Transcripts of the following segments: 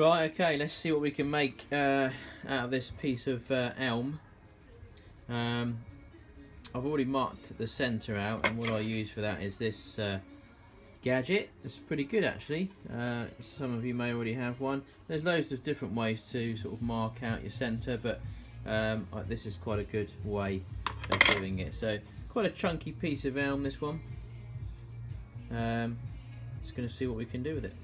Right, okay, let's see what we can make out of this piece of elm. I've already marked the centre out, and what I use for that is this gadget. It's pretty good, actually. Some of you may already have one. There's loads of different ways to sort of mark out your centre, but this is quite a good way of doing it. So quite a chunky piece of elm, this one. Just going to see what we can do with it.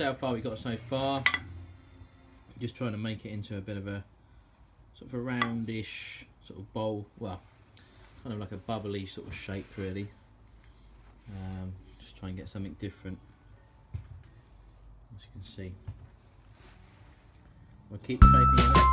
So far we've got so far, just trying to make it into a bit of a sort of a roundish sort of bowl, well, kind of like a bubbly sort of shape really. Just try and get something different, as you can see. We'll keep shaping it up.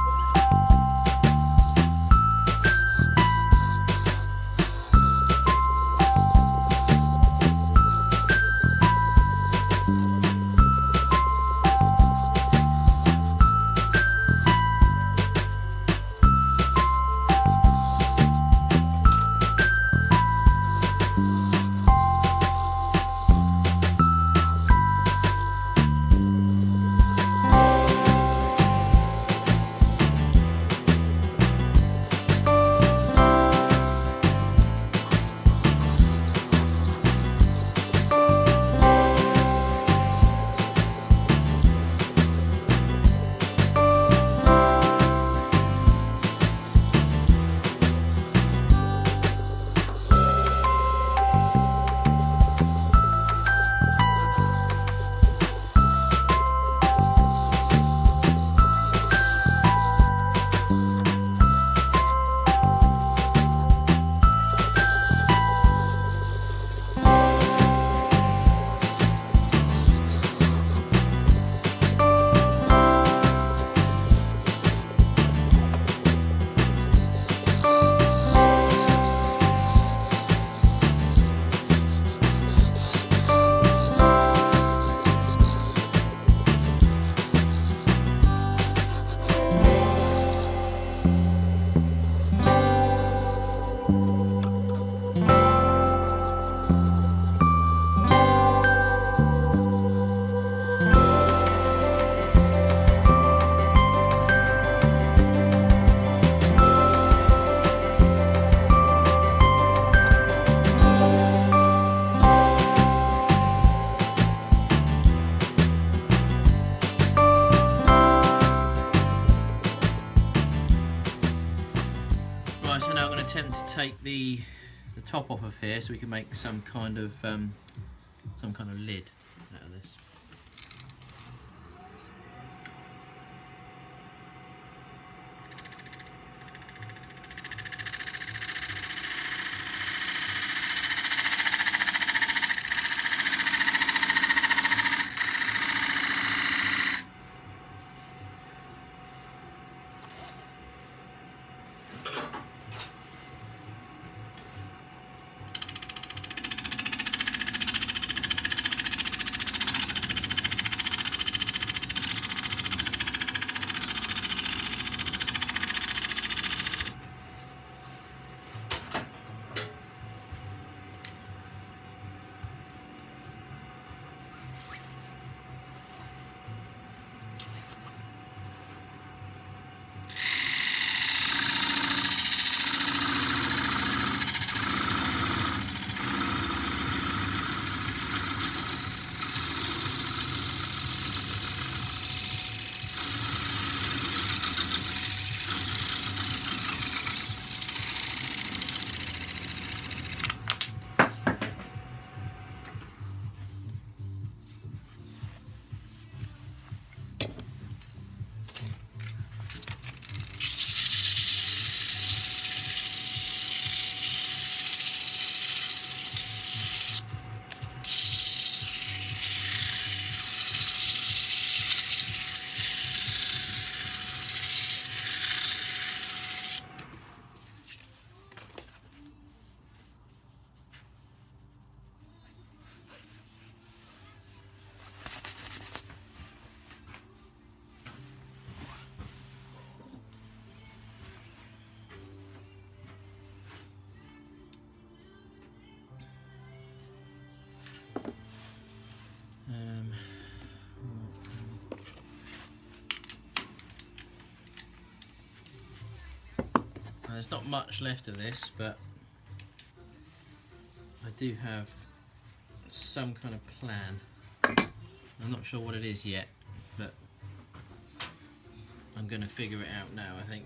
Take the top off of here so we can make some kind of lid out of this. There's not much left of this, but I do have some kind of plan. I'm not sure what it is yet, but I'm going to figure it out now, I think.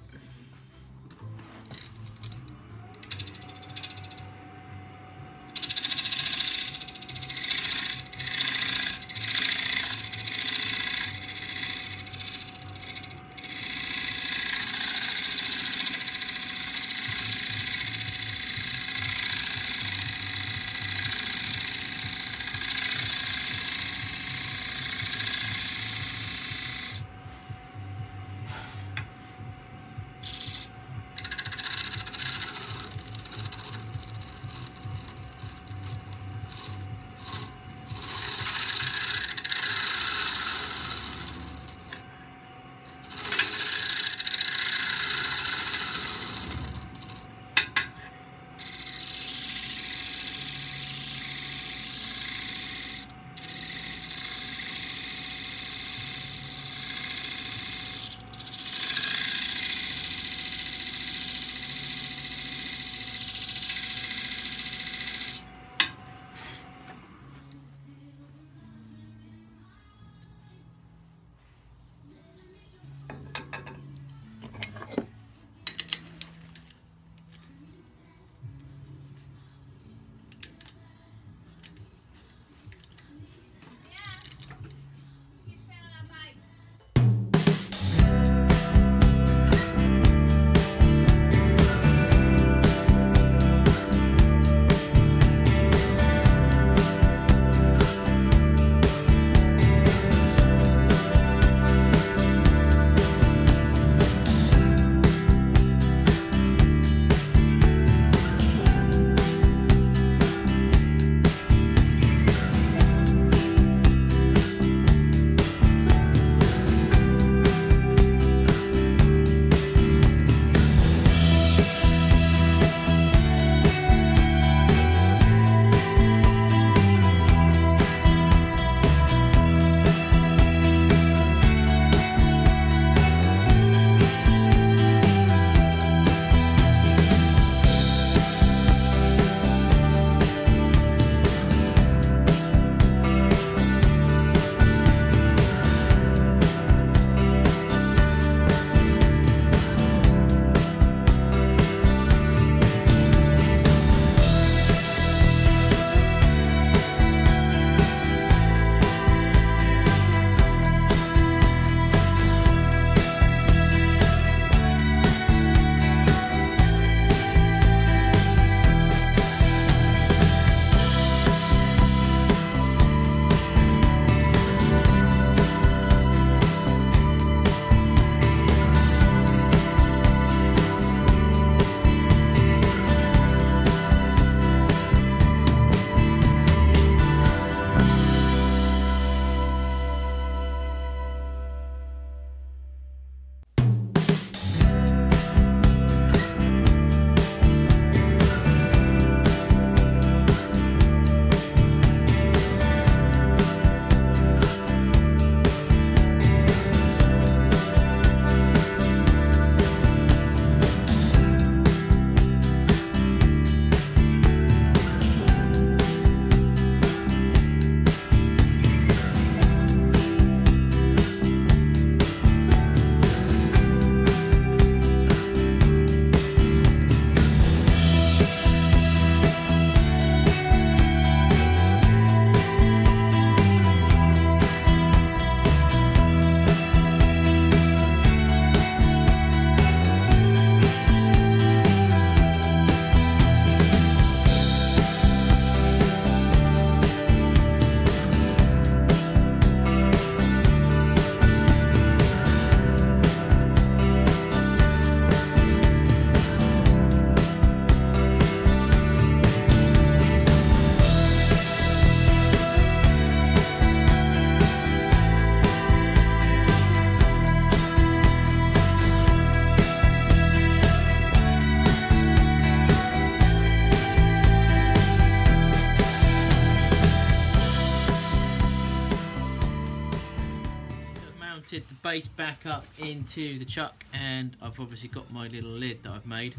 The base back up into the chuck, and I've obviously got my little lid that I've made.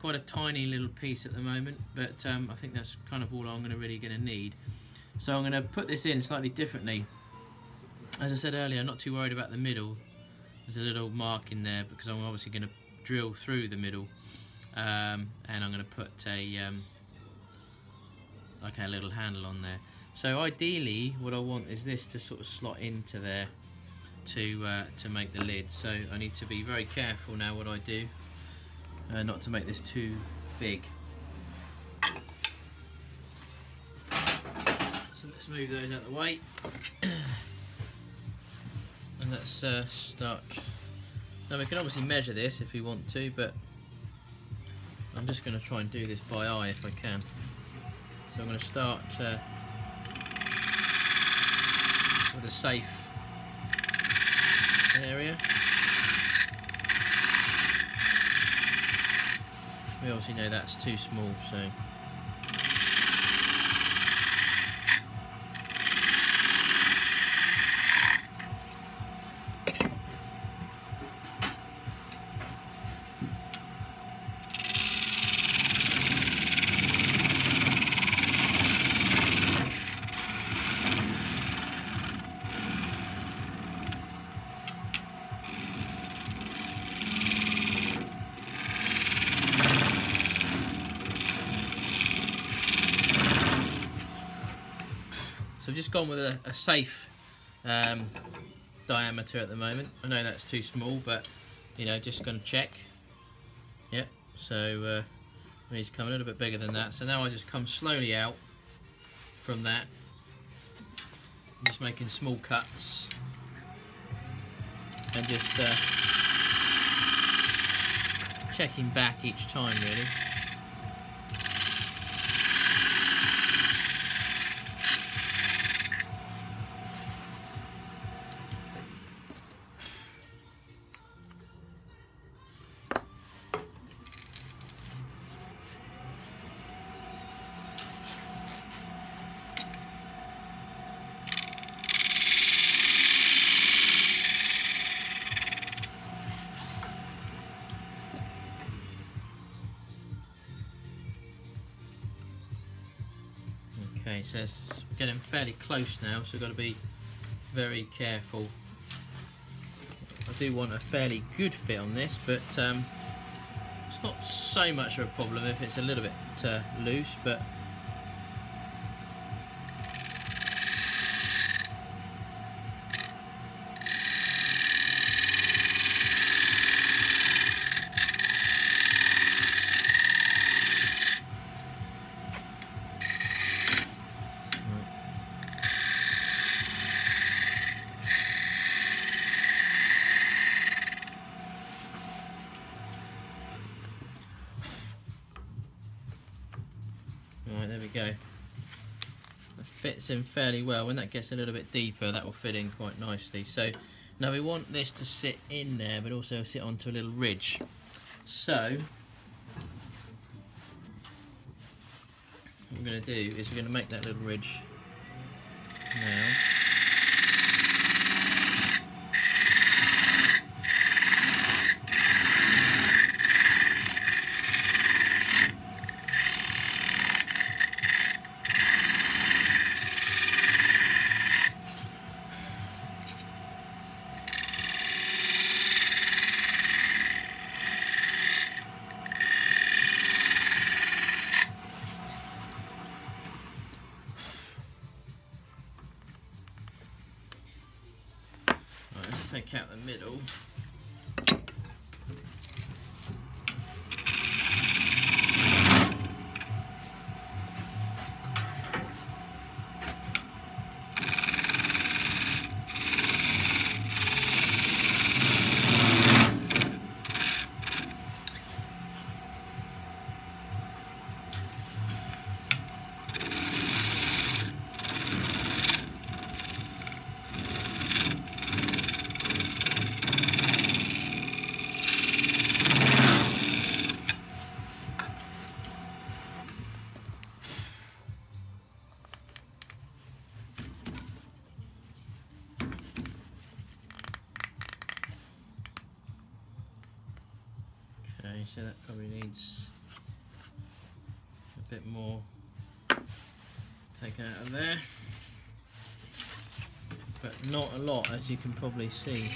quite a tiny little piece at the moment, but I think that's kind of all I'm really going to need. So I'm going to put this in slightly differently. As I said earlier, I'm not too worried about the middle. There's a little mark in there because I'm obviously going to drill through the middle, and I'm going to put a like a little handle on there. So ideally, what I want is this to sort of slot into there to make the lid. So I need to be very careful now what I do, not to make this too big. So let's move those out of the way, and let's start. Now we can obviously measure this if we want to, but I'm just going to try and do this by eye if I can. So I'm going to start with a safe area. We obviously know that's too small, so I've just gone with a safe diameter at the moment. I know that's too small, but you know, just going to check. Yep, so I need to come a little bit bigger than that. So now I just come slowly out from that. I'm just making small cuts and just checking back each time, really. Okay, so it's getting fairly close now, so we've got to be very careful. I do want a fairly good fit on this, but it's not so much of a problem if it's a little bit loose, but go. It fits in fairly well. When that gets a little bit deeper, that will fit in quite nicely. So now we want this to sit in there, but also sit onto a little ridge. So what we're going to do is we're going to make that little ridge now. Okay, so that probably needs a bit more taken out of there, but not a lot, as you can probably see.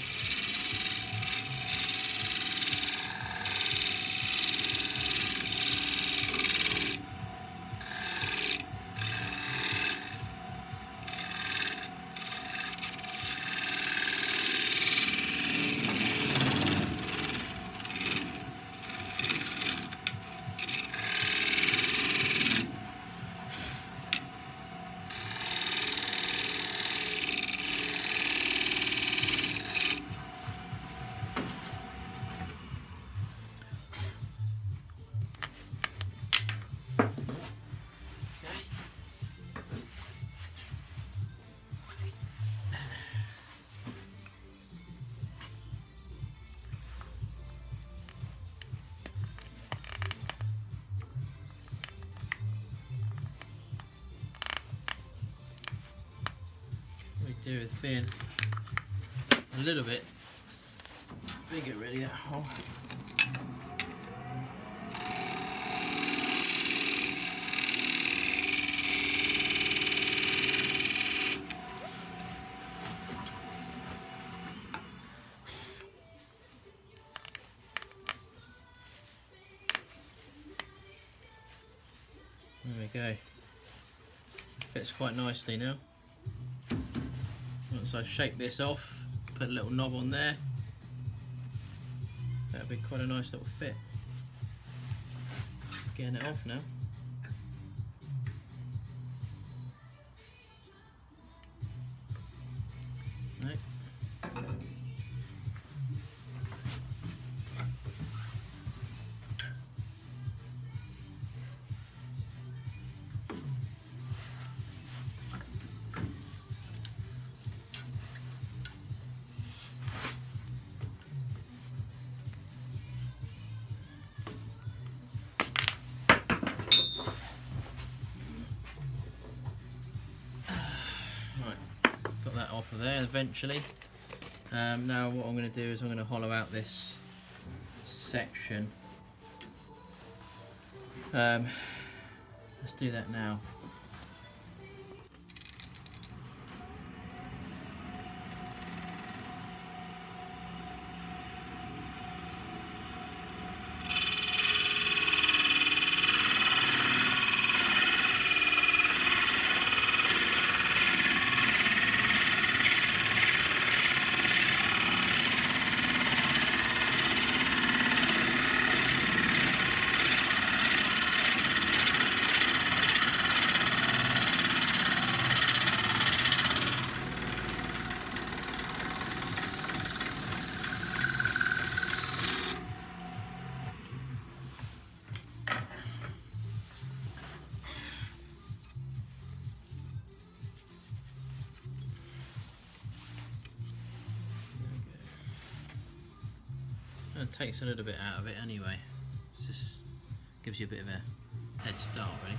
Do with being a little bit bigger, really, that hole. There we go. Fits quite nicely now. So I shake this off, put a little knob on there. That'll be quite a nice little fit. Getting it off now. Right. That off of there eventually. Now what I'm going to do is I'm going to hollow out this section. Let's do that now. It takes a little bit out of it anyway. It just gives you a bit of a head start, really.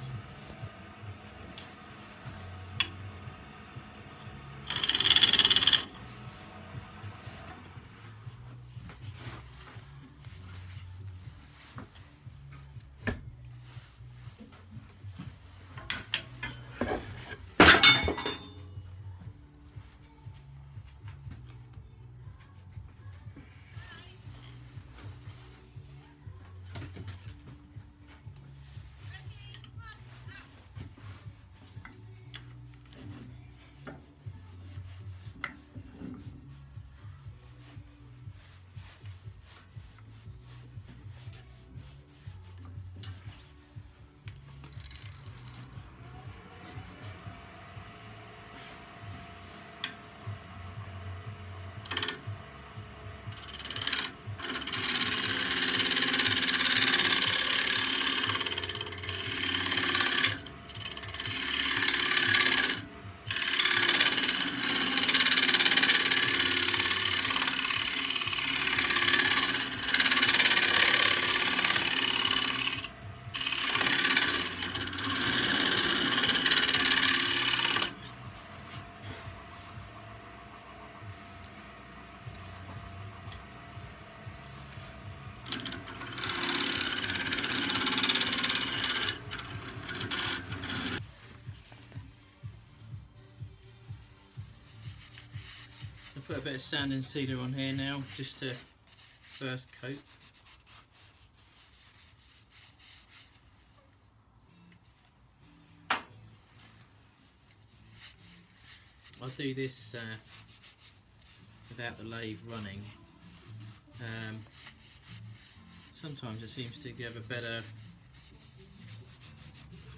put a bit of sand and cedar on here now, just to first coat. I'll do this without the lathe running. Sometimes it seems to give a better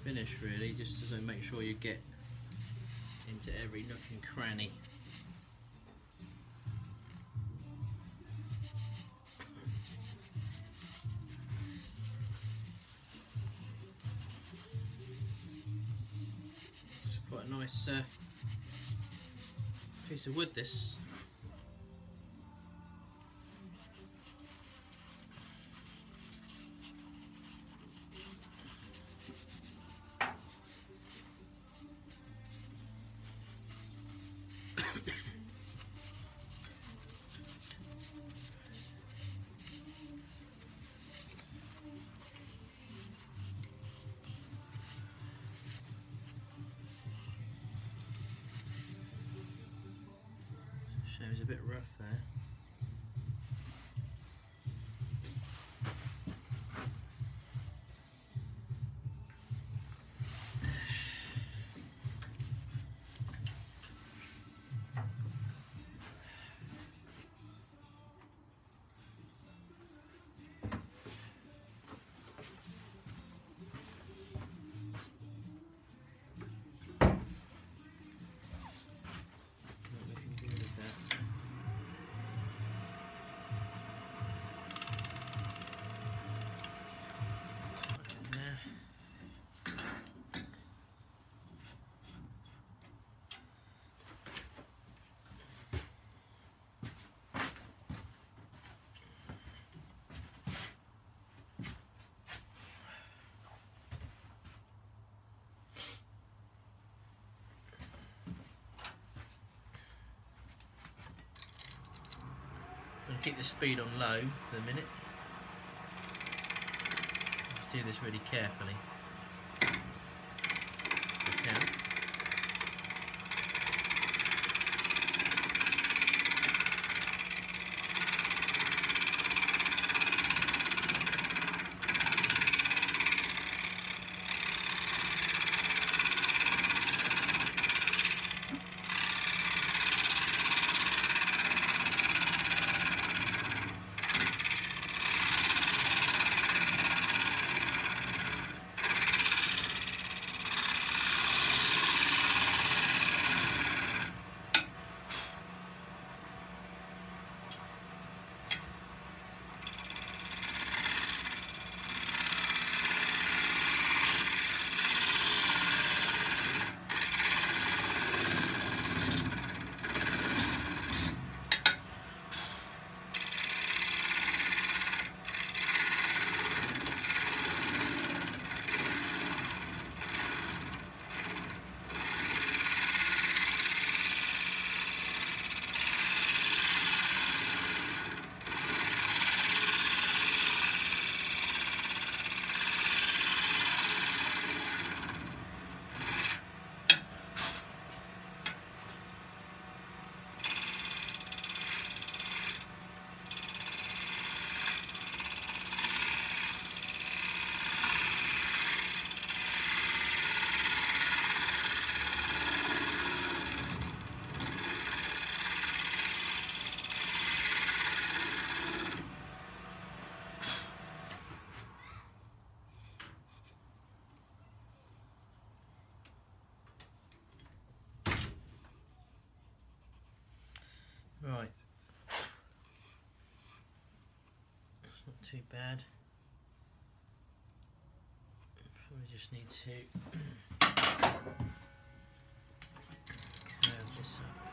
finish, really, just to make sure you get into every nook and cranny. It's quite a nice piece of wood, this. It was a bit rough there. Keep the speed on low for a minute. Let's do this really carefully. Right, it's not too bad. Probably just need to curve this up.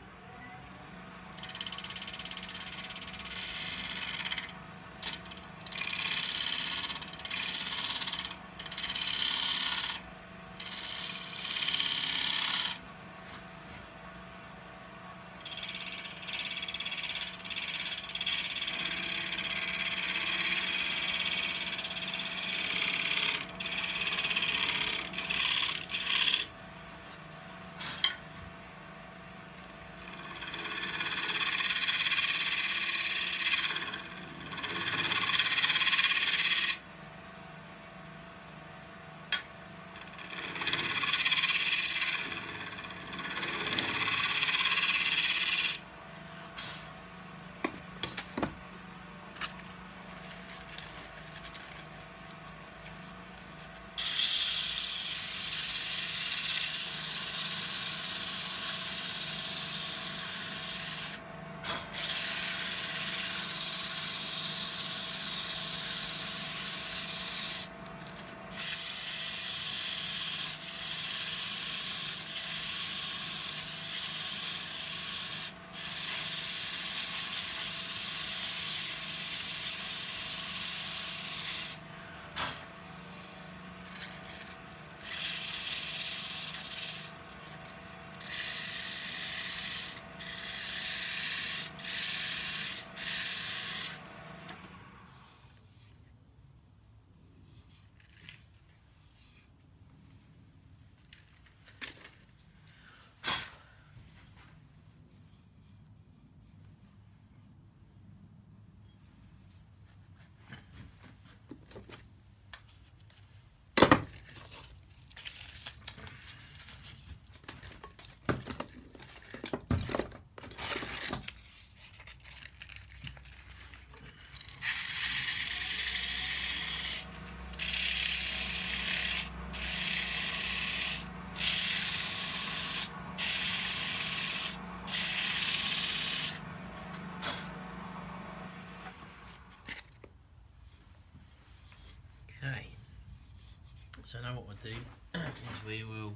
So now what we'll do is we will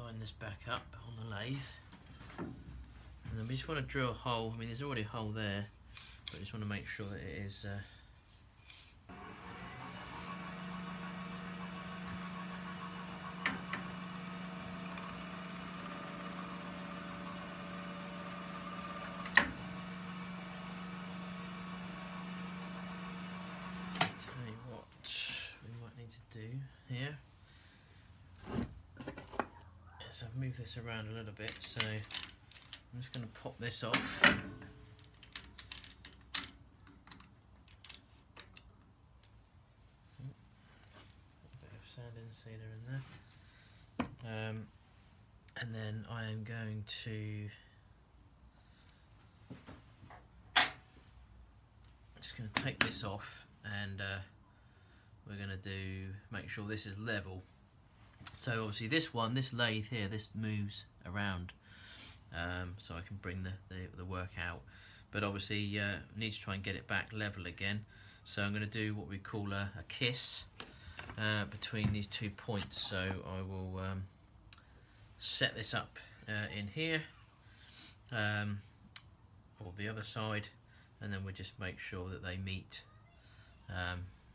line this back up on the lathe, and then we just want to drill a hole. I mean, there's already a hole there, but I just want to make sure that it is here. So I've moved this around a little bit, so I'm just going to pop this off. A bit of sand and cedar in there, and then I am going to take this off, and we're going to make sure this is level. So obviously this lathe here, this moves around, so I can bring the work out. But obviously I need to try and get it back level again. So I'm going to do what we call a kiss between these two points. So I will set this up in here, or the other side, and then we'll just make sure that they meet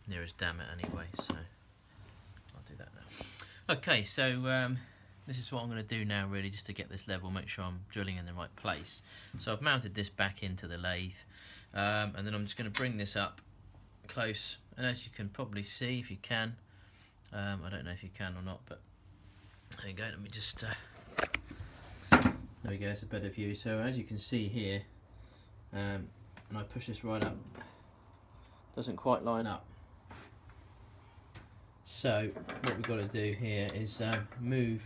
nearest damn it anyway, so I'll do that now. Okay, so this is what I'm going to do now, really, just to get this level, make sure I'm drilling in the right place. So I've mounted this back into the lathe, and then I'm just going to bring this up close, and as you can probably see, if you can, I don't know if you can or not, but there you go. Let me just there we go, it's a better view. So as you can see here, and I push this right up, doesn't quite line up. So what we've got to do here is move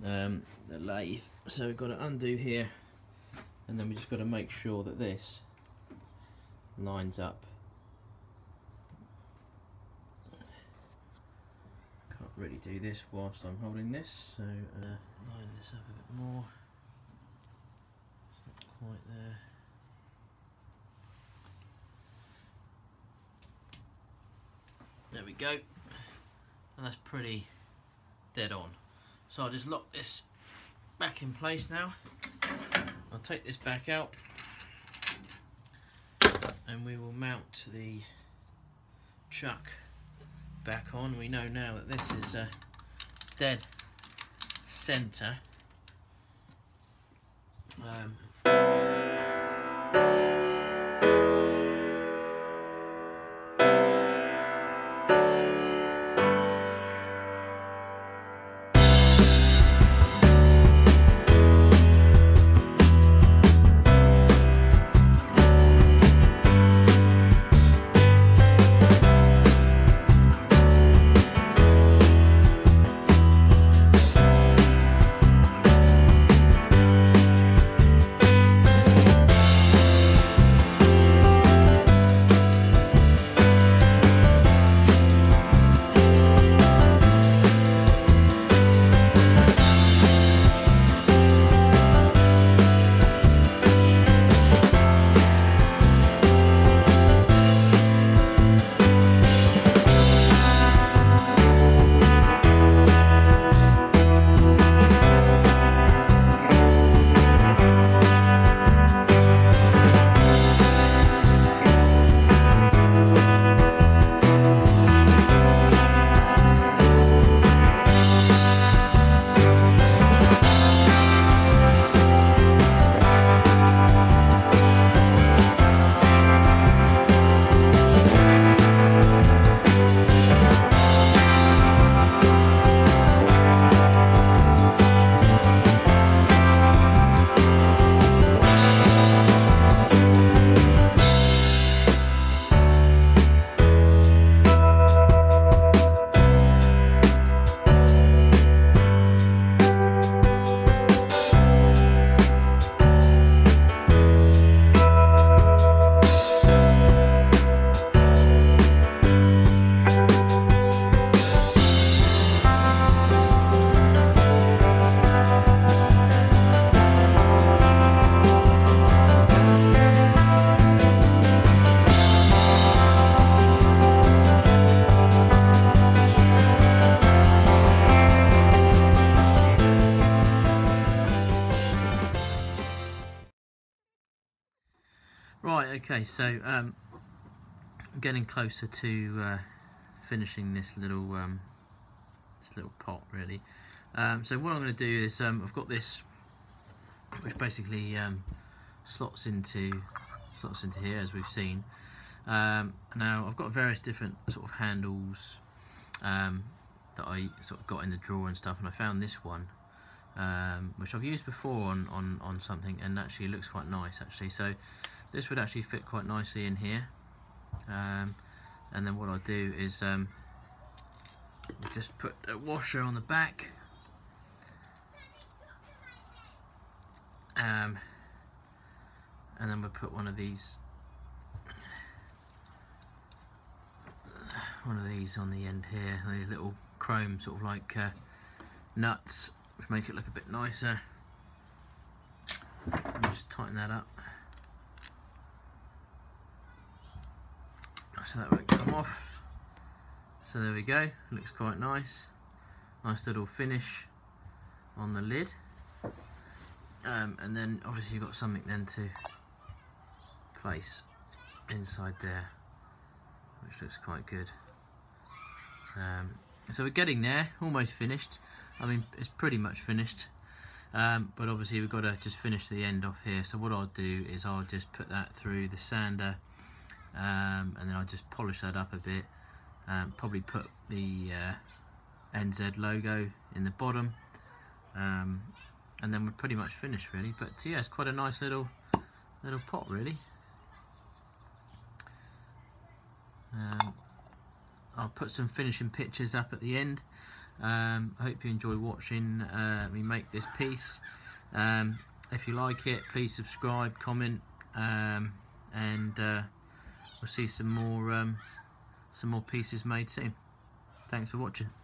the lathe. So we've got to undo here, and then we just got to make sure that this lines up. Can't really do this whilst I'm holding this, so line this up a bit more. It's not quite there. There we go, and that's pretty dead on. So I'll just lock this back in place now. I'll take this back out, and we will mount the chuck back on. We know now that this is dead center. Right, okay, so I'm getting closer to finishing this little pot, really. So what I'm going to do is I've got this, which basically slots into here, as we've seen. Now I've got various different sort of handles that I sort of got in the drawer and stuff, and I found this one, which I've used before on something, and actually looks quite nice actually. So this would actually fit quite nicely in here, and then what I'll do is just put a washer on the back, and then we'll put one of these on the end here, and these little chrome sort of like nuts, which make it look a bit nicer. And just tighten that up so that won't come off. So there we go, looks quite nice. Nice little finish on the lid. And then obviously you've got something then to place inside there, which looks quite good. So we're getting there, almost finished. I mean, it's pretty much finished, but obviously we've got to just finish the end off here. So what I'll do is I'll just put that through the sander, and then I'll just polish that up a bit. Probably put the NZ logo in the bottom, and then we're pretty much finished, really. But yeah, it's quite a nice little pot, really. I'll put some finishing pictures up at the end. I hope you enjoy watching me make this piece. If you like it, please subscribe, comment, and we'll see some more pieces made soon. Thanks for watching.